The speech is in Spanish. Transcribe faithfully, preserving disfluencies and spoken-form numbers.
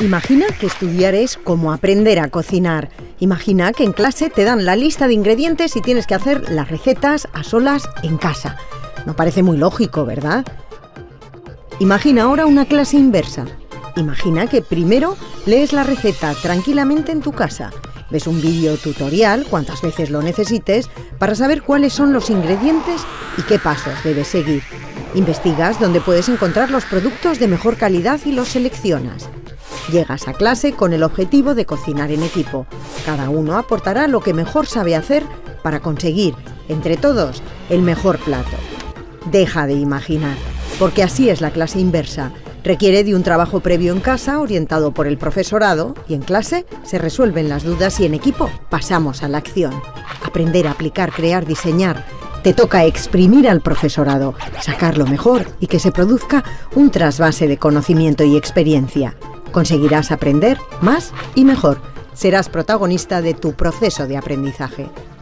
Imagina que estudiar es como aprender a cocinar. Imagina que en clase te dan la lista de ingredientes y tienes que hacer las recetas a solas en casa. No parece muy lógico, ¿verdad? Imagina ahora una clase inversa. Imagina que primero lees la receta tranquilamente en tu casa. Ves un vídeo tutorial, cuantas veces lo necesites, para saber cuáles son los ingredientes y qué pasos debes seguir. Investigas dónde puedes encontrar los productos de mejor calidad y los seleccionas. Llegas a clase con el objetivo de cocinar en equipo. Cada uno aportará lo que mejor sabe hacer para conseguir, entre todos, el mejor plato. Deja de imaginar, porque así es la clase inversa. Requiere de un trabajo previo en casa, orientado por el profesorado, y en clase se resuelven las dudas y en equipo pasamos a la acción. Aprender, aplicar, crear, diseñar. Te toca exprimir al profesorado, sacar lo mejor y que se produzca un trasvase de conocimiento y experiencia. Conseguirás aprender más y mejor. Serás protagonista de tu proceso de aprendizaje.